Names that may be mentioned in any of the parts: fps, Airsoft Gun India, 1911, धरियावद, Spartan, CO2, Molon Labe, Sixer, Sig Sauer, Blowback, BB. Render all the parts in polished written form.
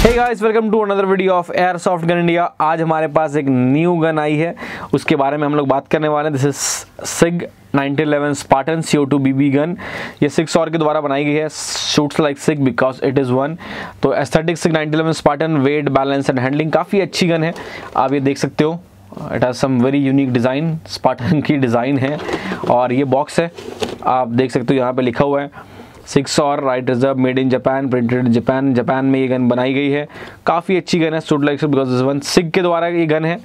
Hey guys, welcome to another video of Airsoft Gun India। आज हमारे पास एक new gun आई है, उसके बारे में हम लोग बात करने वाले हैं। This is Sig 1911 Spartan CO2 BB gun. ये Sixer के द्वारा बनाई गई है। Shoots like Sig because it is one. तो aesthetic Sig 1911 Spartan, weight, balance and handling काफ़ी अच्छी गन है। आप ये देख सकते हो, it has some very unique design, Spartan की डिज़ाइन है। और ये बॉक्स है, आप देख सकते हो, यहाँ पर लिखा हुआ है Sixer, right reserve, made in Japan, printed Japan. Japan में ये गन बनाई गई है, काफ़ी अच्छी गन है। Shoot like Sig because it is one. Sig के द्वारा ये गन है,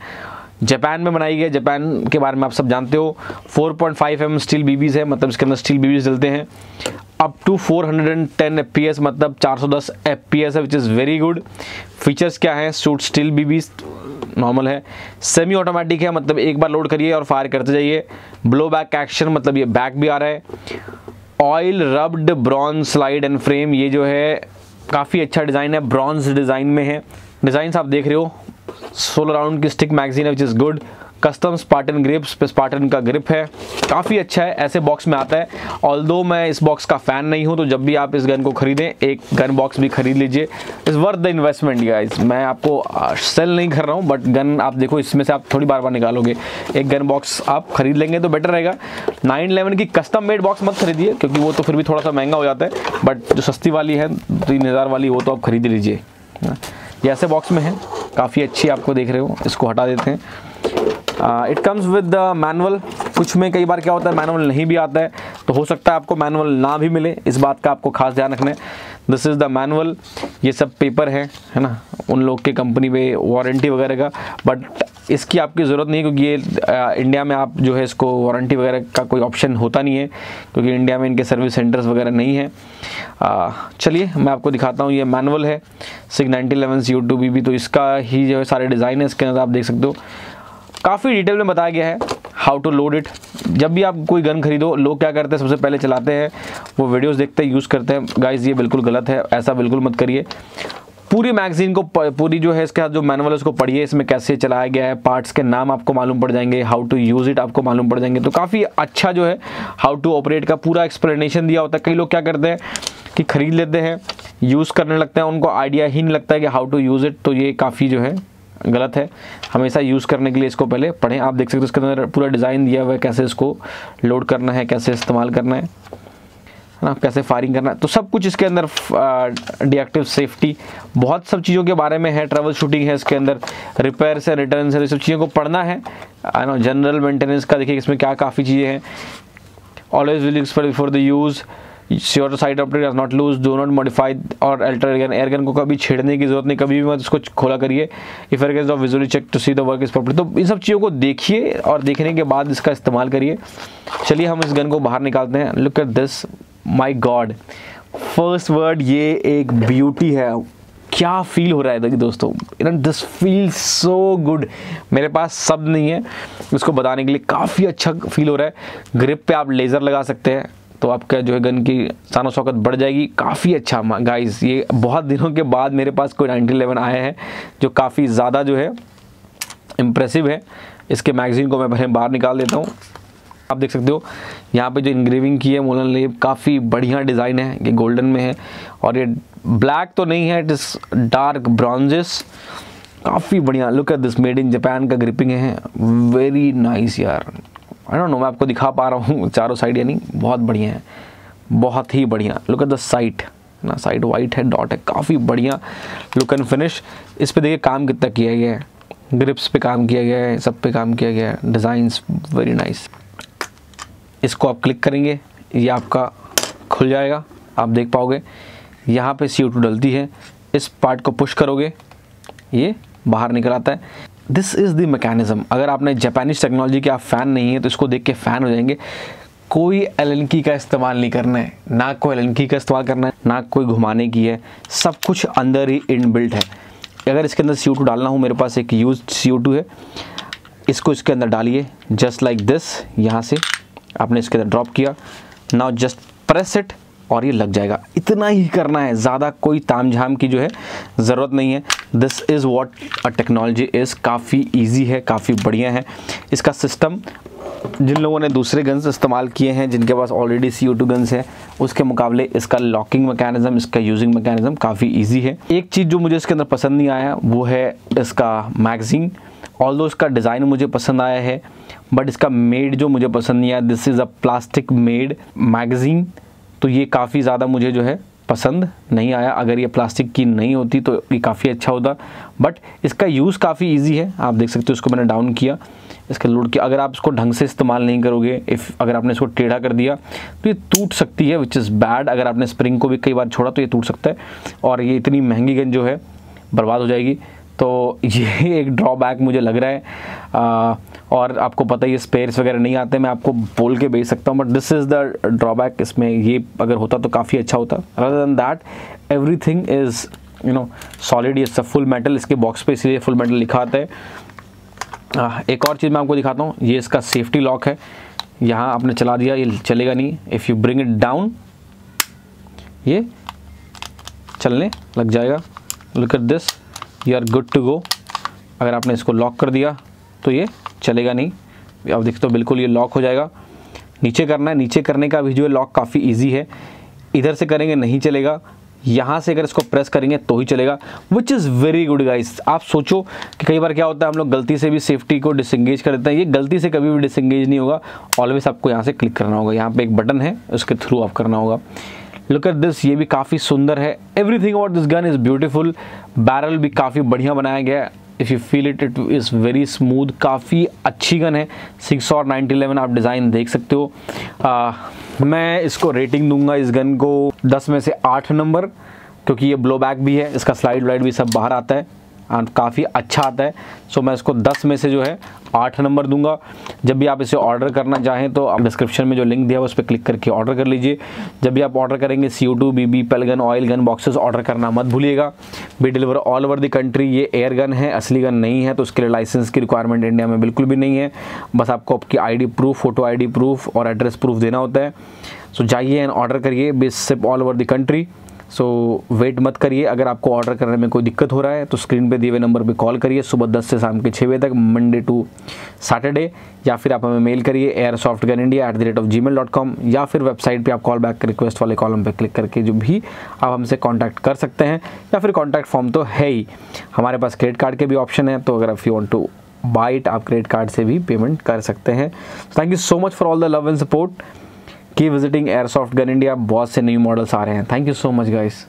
जापान में बनाई गई है। जापान के बारे में आप सब जानते हो। 4.5 mm स्टील बीबीज़ है, मतलब इसके अंदर स्टील बीबीज़ चलते हैं। अप टू 410 fps, मतलब 410 fps है, which is very good. Features क्या हैं? शूट स्टील बीबीज़ नॉर्मल है, सेमी ऑटोमेटिक है, मतलब एक बार लोड करिए और फायर करते जाइए। ब्लो बैक एक्शन, मतलब ये बैक भी आ रहा है। Oil rubbed bronze slide and frame, ये जो है काफ़ी अच्छा डिज़ाइन है, ब्रॉन्ज डिज़ाइन में है। डिज़ाइन आप देख रहे हो। 16 राउंड की स्टिक मैगजीन है, which is good. Custom Spartan grips पे, स्पार्टन का ग्रिप है, काफ़ी अच्छा है। ऐसे बॉक्स में आता है। ऑल्दो मैं इस बॉक्स का फ़ैन नहीं हूँ, तो जब भी आप इस गन को खरीदें, एक गन बॉक्स भी खरीद लीजिए। It's worth the investment guys. मैं आपको सेल नहीं कर रहा हूँ, बट गन आप देखो, इसमें से आप थोड़ी बार निकालोगे। एक गन बॉक्स आप खरीद लेंगे तो बेटर रहेगा। 911 की कस्टम मेड बॉक्स मत खरीदिए, क्योंकि वो तो फिर भी थोड़ा सा महंगा हो जाता है। बट जो सस्ती वाली है, 3000 वाली, वो तो आप खरीद लीजिए। ये ऐसे बॉक्स में है, काफ़ी अच्छी। आपको देख रहे हो, इसको हटा देते हैं। It comes with the manual. कुछ में कई बार क्या होता है, मैनुअल नहीं भी आता है, तो हो सकता है आपको मैनुअल ना भी मिले। इस बात का आपको खास ध्यान रखना है। This is the manual. ये सब पेपर है ना, उन लोग के कंपनी पे वारंटी वगैरह का, बट इसकी आपकी ज़रूरत नहीं, क्योंकि ये इंडिया में आप जो है इसको वारंटी वगैरह का कोई ऑप्शन होता नहीं है, क्योंकि इंडिया में इनके सर्विस सेंटर्स वगैरह नहीं है। चलिए मैं आपको दिखाता हूँ। ये मैनुअल है Sig 1911 CO2 BB, तो इसका ही जो है सारे डिज़ाइन है। इसके अंदर आप देख सकते हो, काफ़ी डिटेल में बताया गया है हाउ टू लोड इट। जब भी आप कोई गन खरीदो, लोग क्या करते हैं, सबसे पहले चलाते हैं, वो वीडियोस देखते हैं, यूज़ करते हैं। गाइस ये बिल्कुल गलत है, ऐसा बिल्कुल मत करिए। पूरी मैगजीन को, पूरी जो है इसका जो मैनुअल है, उसको पढ़िए। इसमें कैसे चलाया गया है, पार्ट्स के नाम आपको मालूम पड़ जाएंगे, हाउ टू यूज़ इट आपको मालूम पड़ जाएंगे। तो काफ़ी अच्छा जो है हाउ टू ऑपरेट का पूरा एक्सप्लेनेशन दिया होता है। कई लोग क्या करते हैं कि ख़रीद लेते हैं, यूज़ करने लगते हैं, उनको आइडिया ही नहीं लगता है कि हाउ टू यूज़ इट। तो ये काफ़ी जो है गलत है। हमेशा यूज़ करने के लिए इसको पहले पढ़ें। आप देख सकते हो, इसके अंदर पूरा डिज़ाइन दिया हुआ है, कैसे इसको लोड करना है, कैसे इस्तेमाल करना है ना, कैसे फायरिंग करना है। तो सब कुछ इसके अंदर, डीएक्टिव सेफ्टी, बहुत सब चीज़ों के बारे में है। ट्रैवल शूटिंग है इसके अंदर, रिपेयर से रिटर्न से, सब चीज़ों को पढ़ना है। आई नो, जनरल मेंटेनेंस का देखिए इसमें क्या काफ़ी चीज़ें हैं। Always will expert before the use, sure to side operate does not lose, do not modify और अल्टर एयरगन। एयरगन को कभी छेड़ने की जरूरत नहीं, कभी भी मत उसको खोला करिए। If airgun off visually check to see the work is proper. तो इन सब चीज़ों को देखिए और देखने के बाद इसका इस्तेमाल करिए। चलिए हम इस गन को बाहर निकालते हैं। Look at this, my God, first word, ये एक ब्यूटी है। क्या फील हो रहा है दोस्तों, you know this feel so good. मेरे पास शब्द नहीं है इसको बताने के लिए, काफ़ी अच्छा फील हो रहा है। ग्रिप पे आप लेज़र लगा सकते हैं, तो आपका जो है गन की शान और शौकत बढ़ जाएगी। काफ़ी अच्छा गाइस, ये बहुत दिनों के बाद मेरे पास कोई 1911 आया है जो काफ़ी ज़्यादा जो है इम्प्रेसिव है। इसके मैगज़ीन को मैं बाहर निकाल देता हूँ। आप देख सकते हो, यहाँ पे जो इंग्रेविंग की है मोलन लेब, काफ़ी बढ़िया डिज़ाइन है। ये गोल्डन में है और ये ब्लैक तो नहीं है, इट इज़ डार्क ब्रॉन्जेस, काफ़ी बढ़िया। Look at this, made in Japan का ग्रिपिंग है, वेरी नाइस यार। आई डोंट नो मैं आपको दिखा पा रहा हूँ चारों साइड, यानी बहुत बढ़िया है, बहुत ही बढ़िया। लुक एट द साइड ना, साइड वाइट है, डॉट है, काफ़ी बढ़िया लुक एंड फिनिश। इस पे देखिए काम कितना किया गया है, ग्रिप्स पे काम किया गया है, सब पे काम किया गया है, डिज़ाइंस वेरी नाइस। इसको आप क्लिक करेंगे, ये आपका खुल जाएगा, आप देख पाओगे। यहाँ पर CO2 डलती है, इस पार्ट को पुश करोगे, ये बाहर निकल आता है। This is the mechanism. अगर आपने जापानीज टेक्नोलॉजी के आप फ़ैन नहीं है, तो इसको देख के फ़ैन हो जाएंगे। कोई एलएनकी का इस्तेमाल नहीं करना है, ना कोई एलएनकी का इस्तेमाल करना है, ना कोई घुमाने की है, सब कुछ अंदर ही इनबिल्ट है। अगर इसके अंदर CO2 डालना हो, मेरे पास एक यूज्ड CO2 है, इसको इसके अंदर डालिए, जस्ट लाइक दिस। यहाँ से आपने इसके अंदर ड्रॉप किया, नाउ जस्ट प्रेस इट, और ये लग जाएगा। इतना ही करना है, ज़्यादा कोई तामझाम की जो है ज़रूरत नहीं है। This is what a technology is. काफ़ी इजी है, काफ़ी बढ़िया है इसका सिस्टम। जिन लोगों ने दूसरे गन्स इस्तेमाल किए हैं, जिनके पास ऑलरेडी CO2 गन्स है, उसके मुकाबले इसका लॉकिंग मैकेनिज़्म, इसका यूजिंग मैकेनिज़्म काफ़ी इजी है। एक चीज़ जो मुझे इसके अंदर पसंद नहीं आया वो है इसका मैगज़ीन। ऑल्दो इसका डिज़ाइन मुझे पसंद आया है बट इसका मेड जो मुझे पसंद नहीं आया, this is a plastic made magazine, तो ये काफ़ी ज़्यादा मुझे जो है पसंद नहीं आया। अगर ये प्लास्टिक की नहीं होती तो ये काफ़ी अच्छा होता, बट इसका यूज़ काफ़ी ईजी है। आप देख सकते हो इसको मैंने डाउन किया, इसके लोड किया। अगर आप इसको ढंग से इस्तेमाल नहीं करोगे, अगर आपने इसको टेढ़ा कर दिया तो ये टूट सकती है, विच इज़ बैड। अगर आपने स्प्रिंग को भी कई बार छोड़ा तो ये टूट सकता है और ये इतनी महंगी गन जो है बर्बाद हो जाएगी, तो ये एक ड्रॉबैक मुझे लग रहा है। और आपको पता है ये स्पेयर्स वगैरह नहीं आते, मैं आपको बोल के बेच सकता हूँ, but this is the drawback. इसमें ये अगर होता तो काफ़ी अच्छा होता। Other than that everything is you know solid. ये सब फुल मेटल, इसके बॉक्स पे इसलिए फुल मेटल लिखा आता है। एक और चीज़ मैं आपको दिखाता हूँ, ये इसका सेफ्टी लॉक है। यहाँ आपने चला दिया, ये चलेगा नहीं। If you bring it down ये चलने लग जाएगा। Look at this, you are good to go. अगर आपने इसको लॉक कर दिया तो ये चलेगा नहीं। आप देखते हो बिल्कुल ये लॉक हो जाएगा। नीचे करना है, नीचे करने का भी जो है लॉक काफ़ी इजी है। इधर से करेंगे नहीं चलेगा, यहाँ से अगर इसको प्रेस करेंगे तो ही चलेगा, which is very good guys. आप सोचो कि कई बार क्या होता है, हम लोग गलती से भी सेफ्टी को डिसंगेज कर देते हैं। ये गलती से कभी भी डिसंगेज नहीं होगा, ऑलवेज आपको यहाँ से क्लिक करना होगा। यहाँ पर एक बटन है, उसके थ्रू आप करना होगा। लुक एट दिस, ये भी काफ़ी सुंदर है। Everything about this gun is beautiful. Barrel भी काफ़ी बढ़िया बनाया गया है। If you feel it, it is very smooth. काफ़ी अच्छी गन है। सिक्स और 1911 आप डिज़ाइन देख सकते हो। मैं इसको रेटिंग दूंगा इस गन को 10 में से 8 नंबर, क्योंकि ये ब्लो बैक भी है, इसका स्लाइड वाइड भी सब बाहर आता है और काफ़ी अच्छा आता है। सो मैं इसको 10 में से जो है 8 नंबर दूंगा। जब भी आप इसे ऑर्डर करना चाहें तो आप डिस्क्रिप्शन में जो लिंक दिया है उस पर क्लिक करके ऑर्डर कर लीजिए। जब भी आप ऑर्डर करेंगे CO2, BB, pellet gun, oil gun boxes order करना मत भूलिएगा। B deliver all over the country. ये एयर गन है, असली गन नहीं है, तो उसके लिए लाइसेंस की रिक्वायरमेंट इंडिया में बिल्कुल भी नहीं है। बस आपको आपकी ID proof, photo ID proof और एड्रेस प्रूफ देना होता है। सो जाइए एंड ऑर्डर करिए। We ship all over the country. So wait मत करिए। अगर आपको ऑर्डर करने में कोई दिक्कत हो रहा है तो स्क्रीन पे दिए हुए नंबर पे कॉल करिए, सुबह 10 से शाम के 6 बजे तक, मंडे टू सैटरडे। या फिर आप हमें मेल करिए airsoftgunindia@gmail.com, या फिर वेबसाइट पे आप कॉल बैक रिक्वेस्ट वाले कॉलम पे क्लिक करके जो भी आप हमसे कॉन्टैक्ट कर सकते हैं। या फिर कॉन्टैक्ट फॉर्म तो है ही, हमारे पास क्रेडिट कार्ड के भी ऑप्शन है, तो अगर if you want to buy it आप क्रेडिट कार्ड से भी पेमेंट कर सकते हैं। Thank you so much for all the love and support. Keep visiting Airsoft Gun India, बहुत से न्यू मॉडल्स आ रहे हैं। Thank you so much guys.